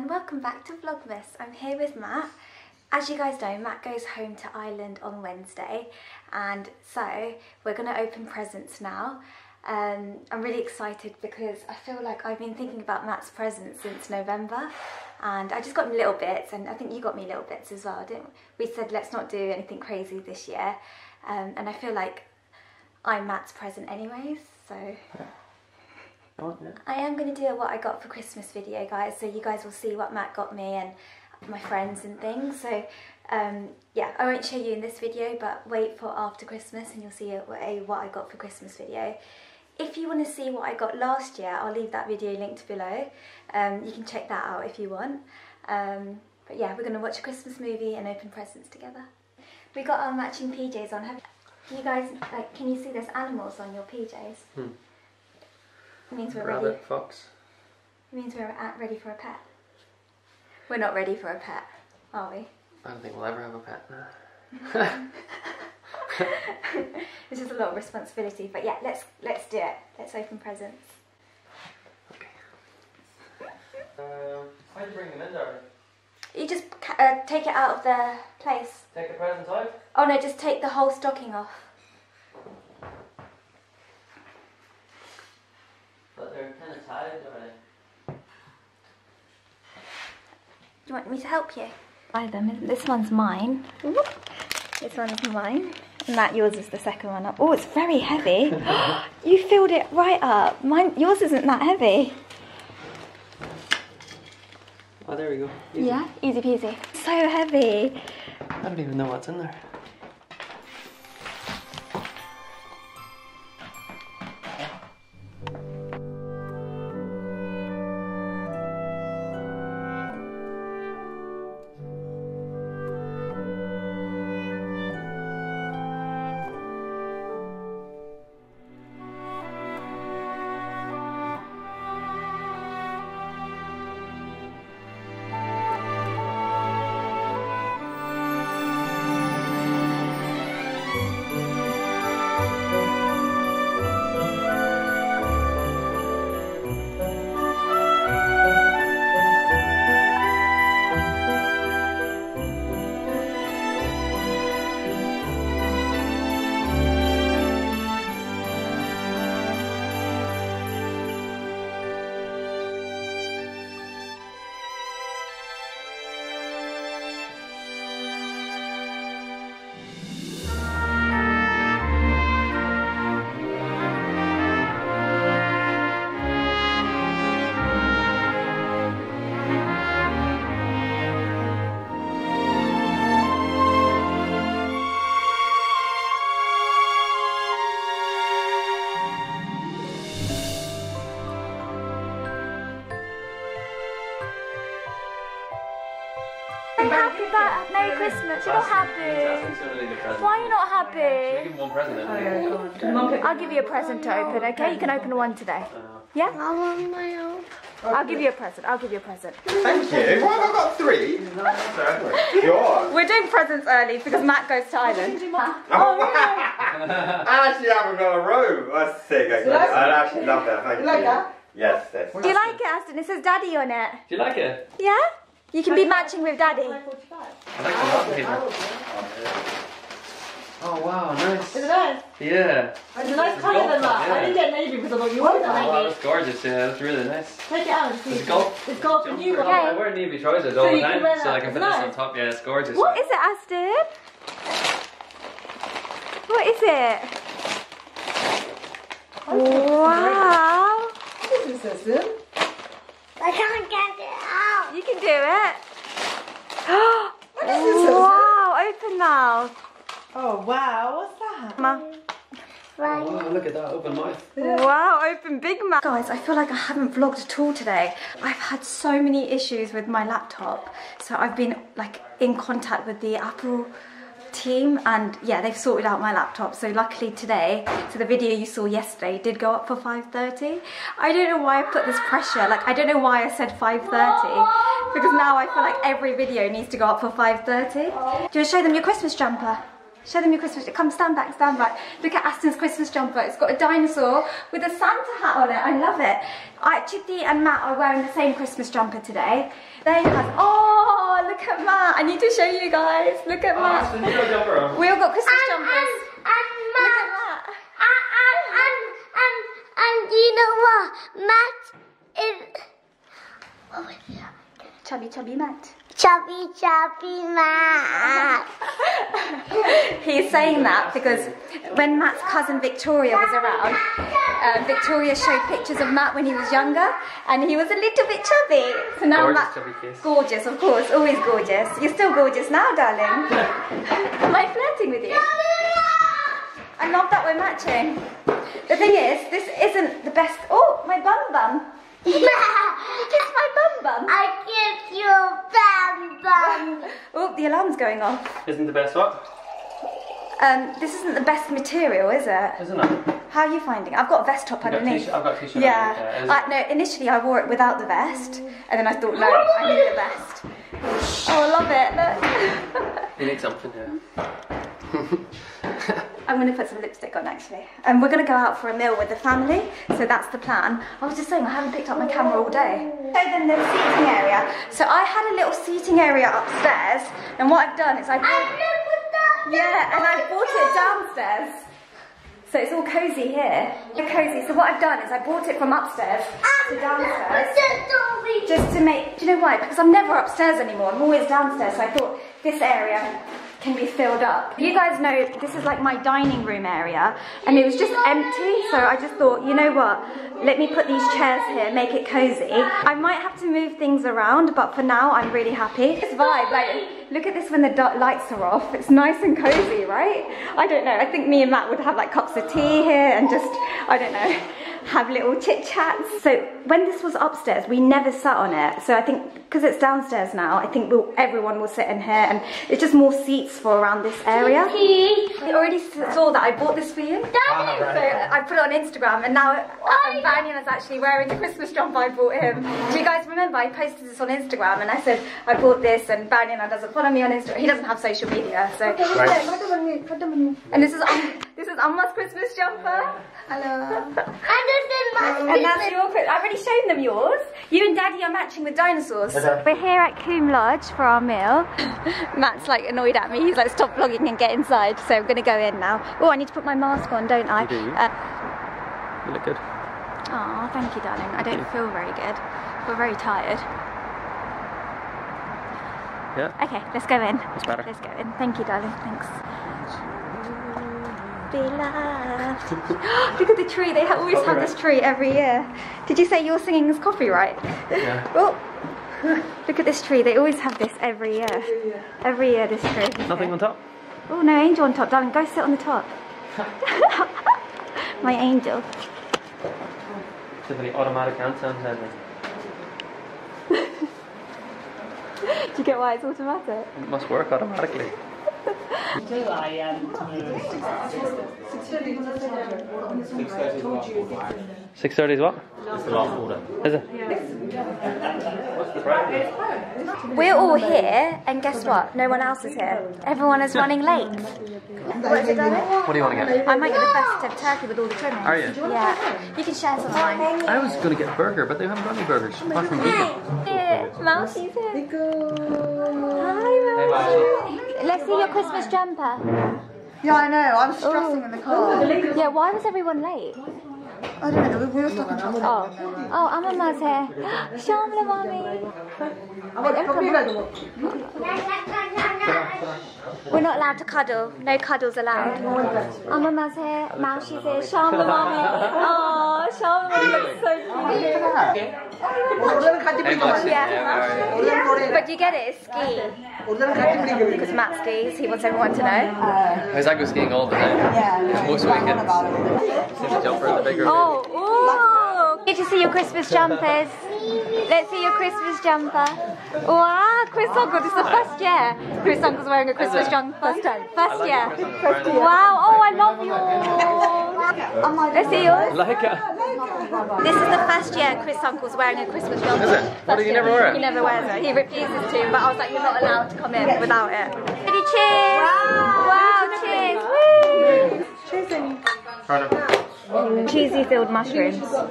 and welcome back to Vlogmas. I'm here with Matt. As you guys know, Matt goes home to Ireland on Wednesday, and so we're going to open presents now. I'm really excited because I feel like I've been thinking about Matt's presents since November, and I just got him little bits, and I think you got me little bits as well, didn't we? We said let's not do anything crazy this year, and I feel like I'm Matt's present anyways, so... I am going to do a what I got for Christmas video, guys, so you guys will see what Matt got me and my friends and things. So yeah, I won't show you in this video, but wait for after Christmas and you'll see a what I got for Christmas video. If you want to see what I got last year, I'll leave that video linked below. You can check that out if you want. But yeah, we're going to watch a Christmas movie and open presents together. We got our matching PJs on. You guys, like, can you see there's animals on your PJs? It means we're rabbit, ready. Fox. It means we're ready for a pet. We're not ready for a pet, are we? I don't think we'll ever have a pet, no. It's just a lot of responsibility, but yeah, let's do it. Let's open presents. Okay. Why do you bring them in, Darren? You just take it out of the place. Take the present out? Oh no, just take the whole stocking off. Do you want me to help you? Buy them. This one's mine. Ooh. This one's mine. And that, yours is the second one up. Oh, it's very heavy. You filled it right up. Mine, yours isn't that heavy. Oh, there we go. Easy. Yeah, easy peasy. So heavy. I don't even know what's in there. Merry Christmas, you're not happy. Why are you not happy? Give one present, I'll give you a present to open, okay? You can open one today. Yeah? I want my own. I'll give you a present, I'll give you a present. Thank you. Why have I got three? We're doing presents early because Matt goes to Ireland. Oh, yeah. I actually haven't got a robe. That's sick. I actually love that. Thank you. Like that? Yes, yes. Do you like it, Aston? It says Daddy on it. Do you like it? Yeah? You can be matching with Daddy. Oh wow, nice. Is it nice? Yeah. It's a nice colour than that. Yeah. I didn't get navy because I thought you wanted that navy. Oh wow, that's gorgeous, yeah, that's really nice. Take it out and see. It's gold. It's gold for you, right? I wear navy trousers all the time, so I can put this on top. Yeah, it's gorgeous. What is it, Aston? What is it? Wow. What is this, Aston? I can't get it out. You can do it. Wow, open now. Oh, wow, what's that? Ma. Right. Oh, wow, look at that, open mouth. Yeah. Wow, open big mouth. Guys, I feel like I haven't vlogged at all today. I've had so many issues with my laptop. So I've been like in contact with the Apple team, and yeah, they've sorted out my laptop, so luckily today, so the video you saw yesterday did go up for 5:30. I don't know why I put this pressure, like I don't know why I said 5:30, because now I feel like every video needs to go up for 5:30. Do you want to show them your Christmas jumper? Show them your Christmas jumper. Come, stand back, stand back. Look at Aston's Christmas jumper. It's got a dinosaur with a Santa hat on it. I love it. Chitty and Matt are wearing the same Christmas jumper today. They have, oh, look at Matt. I need to show you guys. Look at Matt. We all got Christmas jumpers. Look at Matt. And you know what? Matt is... Oh, yeah. Chubby Matt. Chubby Matt. He's saying that because when Matt's cousin Victoria was around, Victoria showed pictures of Matt when he was younger, and he was a little bit chubby. So now Matt's gorgeous, of course, always gorgeous. You're still gorgeous now, darling. Am I flirting with you? I love that we're matching. The thing is, this isn't the best. Oh, my bum. Kiss my bum. I kiss your bum. Oh, the alarm's going off. Isn't the best what? This isn't the best material, is it? Isn't it? How are you finding it? I've got a vest top underneath. I've got a t-shirt. Yeah. No, initially I wore it without the vest, and then I thought, no, I need the vest. Oh, I love it. Look. You need something here. I'm going to put some lipstick on actually, and we're going to go out for a meal with the family, so that's the plan. I was just saying I haven't picked up my camera all day. So then the seating area. So I had a little seating area upstairs, and what I've done is I bought it downstairs. So it's all cozy here. So what I've done is I bought it from upstairs to downstairs, just to make. Do you know why? Because I'm never upstairs anymore. I'm always downstairs. So I thought this area can be filled up. You guys know this is like my dining room area, and it was just empty, so I just thought, you know what, let me put these chairs here, make it cozy. I might have to move things around, but for now I'm really happy. This vibe, like, look at this when the lights are off. It's nice and cozy, right? I don't know, I think me and Matt would have like cups of tea here and just, I don't know, have little chit chats. So when this was upstairs, we never sat on it. So I think because it's downstairs now, I think everyone will sit in here, and it's just more seats for around this area. You already saw that I bought this for you. So I put it on Instagram, and now Banyan is actually wearing the Christmas jumper I bought him. Do you guys remember I posted this on Instagram and I said I bought this, and Banyan doesn't follow me on Instagram. He doesn't have social media, so. And this is Amma's Christmas jumper. Hello. And that's your Christmas. I've already shown them yours. You and Daddy are matching with dinosaurs. Okay. We're here at Coombe Lodge for our meal. Matt's like annoyed at me. He's like, stop vlogging and get inside. So I'm going to go in now. Oh, I need to put my mask on, don't I? You do. You look good. Oh, thank you, darling. I don't feel very good. We're very tired. Yeah. Okay, let's go in. That's better. Let's go in. Thank you, darling. Thanks. Look at the tree. They always have this tree every year. Did you say your singing is copyright? Yeah. Oh, look at this tree. They always have this every year. Every year, this tree. Nothing on top? Oh, no angel on top. Darling, go sit on the top. My angel. Tiffany, automatic countdown, don't they? Do you get why it's automatic? It must work automatically. $6.30 is what? It's the last order. Is it? Yeah. We're all here, and guess what? No one else is here. Everyone is running late. What do you want to get? I might get a festive turkey with all the trimmings. Are you? Yeah. You can share some of mine. I was going to get a burger, but they haven't got any burgers. Apart from vegan. Mousy's here. Hi, Mousy. Let's see your Christmas jumper. Yeah, I know. I was stressing in the car. Yeah, why was everyone late? I don't know. We were stuck in traffic. Oh, Amma's here. Shamla, mommy. We're not allowed to cuddle. No cuddles allowed. Amma's here. Mousy's here. Shamla, mommy. Oh, Shamla looks so cute. Yeah. But you get it. It's ski. Because Matt skis, he wants everyone to know. Because I go skiing all the time. Yeah. Most weekends. The jumper and the bigger. Oh, ooh! Did you see your Christmas jumpers? Let's see your Christmas jumper. Wow, Chris Uncle, this is the first year. Chris Uncle's wearing a Christmas jumper. First time. First year. Wow, oh, I love yours. Let's see yours. This is the first year Chris Uncle's wearing a Christmas jumper. Is it? What, do you never wear it? He never wears it. He refuses to, but I was like, you're not allowed to come in without it. Did you cheer? Wow, cheer. Cheesy. Oh, no. Cheesy filled mushrooms. Oh,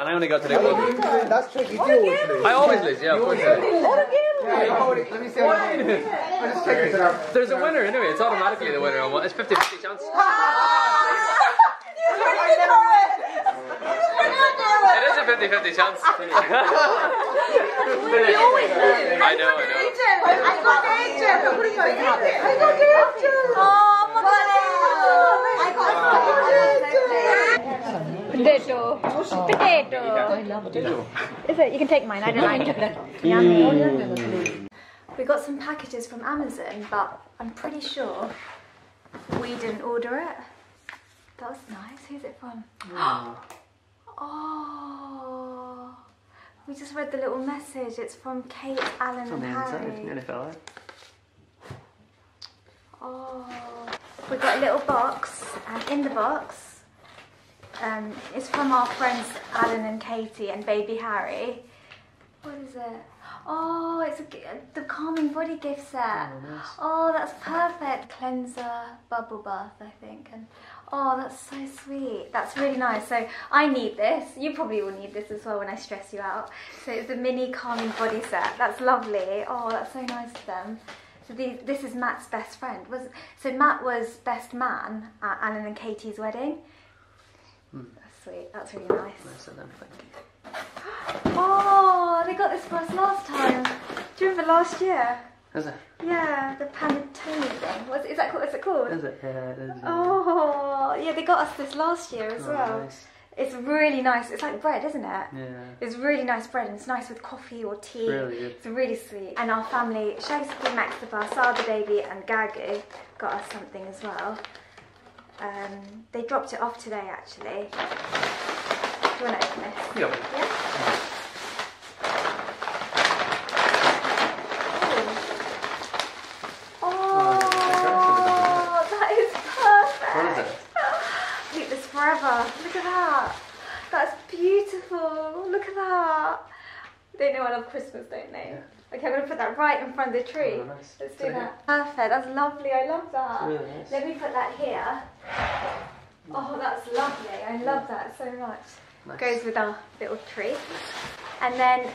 and I only got to do one. That's tricky. You always lose. I always lose, yeah, of course. Let me see how I just check this out. There's a winner anyway, it's automatically the winner on one. It's 50-50 chance. It is a 50-50 chance. You always lose. I know. I got angel. I got angel. Oh, my God. I got angel. Potato. Oh. Potato. I love potato. Is it? You can take mine. I don't mind. Yummy. We got some packages from Amazon, but I'm pretty sure we didn't order it. That was nice. Who's it from? Wow. Oh. We just read the little message. It's from Kate, Alan, and Harry. Oh. We got a little box, and in the box. It's from our friends Alan and Katie and baby Harry. What is it? Oh, it's the calming body gift set. Oh, nice. Oh, that's perfect. Cleanser, bubble bath, I think. And oh, that's so sweet. That's really nice. So I need this. You probably will need this as well when I stress you out. So it's the mini calming body set. That's lovely. Oh, that's so nice of them. So this is Matt's best friend. So Matt was best man at Alan and Katie's wedding. That's sweet, that's really nice. Nice of them, thank you. Oh, they got this for us last time. Do you remember last year? Is it? Yeah, the panettone thing. What's it called? Is it? Yeah, it is. Oh, yeah, they got us this last year as well. Nice. It's really nice. It's like bread, isn't it? Yeah. It's really nice bread, and it's nice with coffee or tea. Really good. It's really sweet. And our family, Shakespeare, Max the Bar, Sada Baby, and Gagu got us something as well. They dropped it off today, actually. Do you want to open it? Yeah. Oh, that is perfect. What is it? I'll keep this forever. Look at that. That's beautiful. Look at that. They know I love Christmas, don't they? Yeah. Okay, I'm going to put that right in front of the tree. Oh, nice. Let's do that. Perfect, that's lovely, I love that. Really nice. Let me put that here. Oh, that's lovely, I love that so much. Nice. Goes with our little tree. And then,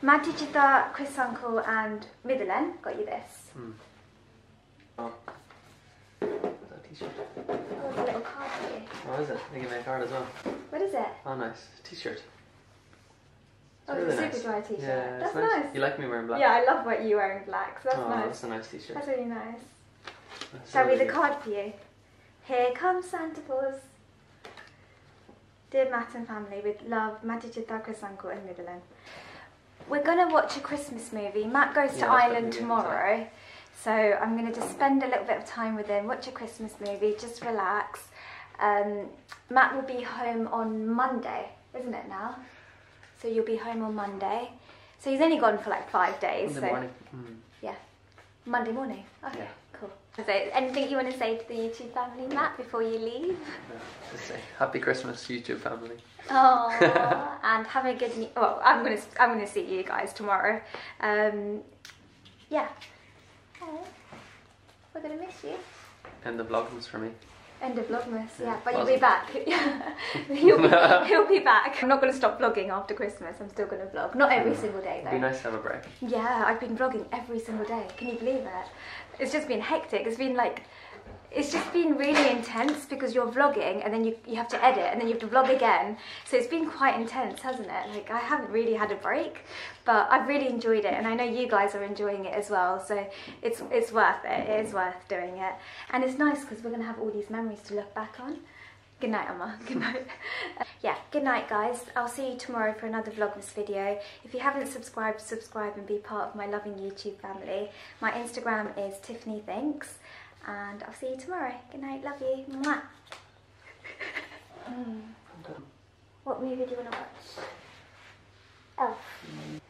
Mati Chita, Chris Uncle and Midelen got you this. Hmm. Oh. T-shirt. Oh, it's a little card for you. Oh, is it? They give me a card as well. What is it? Oh, nice. T-shirt. Oh, really it's a super dry t-shirt. Yeah, that's nice. You like me wearing black? Yeah, I love what you wearing black, so that's nice. That's a nice t-shirt. That's really nice. Shall I read the card for you? Here comes Santa Claus. Dear Matt and family, with love, Matichita, Chris Uncle and Midland. We're going to watch a Christmas movie. Matt goes to Ireland tomorrow, so I'm going to just spend a little bit of time with him, watch a Christmas movie, just relax. Matt will be home on Monday, isn't it now? So you'll be home on Monday. So he's only gone for like 5 days. Monday morning. Mm. Yeah. Monday morning. Okay, cool. So anything you want to say to the YouTube family, Matt, before you leave? Just say happy Christmas, YouTube family. Oh, and have a good new... Well, I'm gonna see you guys tomorrow. Yeah. Oh, we're gonna miss you. And the Vlogmas for me. End of Vlogmas, yeah, but you'll be back. He'll be back. I'm not going to stop vlogging after Christmas. I'm still going to vlog. Not every single day, though. It'd be nice to have a break. Yeah, I've been vlogging every single day. Can you believe it? It's just been hectic. It's been like, it's just been really intense because you're vlogging and then you have to edit and then you have to vlog again. So it's been quite intense, hasn't it? Like, I haven't really had a break, but I've really enjoyed it, and I know you guys are enjoying it as well. So it's worth it. It is worth doing it, and it's nice because we're gonna have all these memories to look back on. Good night, Emma. Good night. Yeah, good night, guys. I'll see you tomorrow for another Vlogmas video. If you haven't subscribed, subscribe and be part of my loving YouTube family. My Instagram is Tiffany Thinks, and I'll see you tomorrow. Good night, love you. Mwah. What movie do you want to watch? Elf.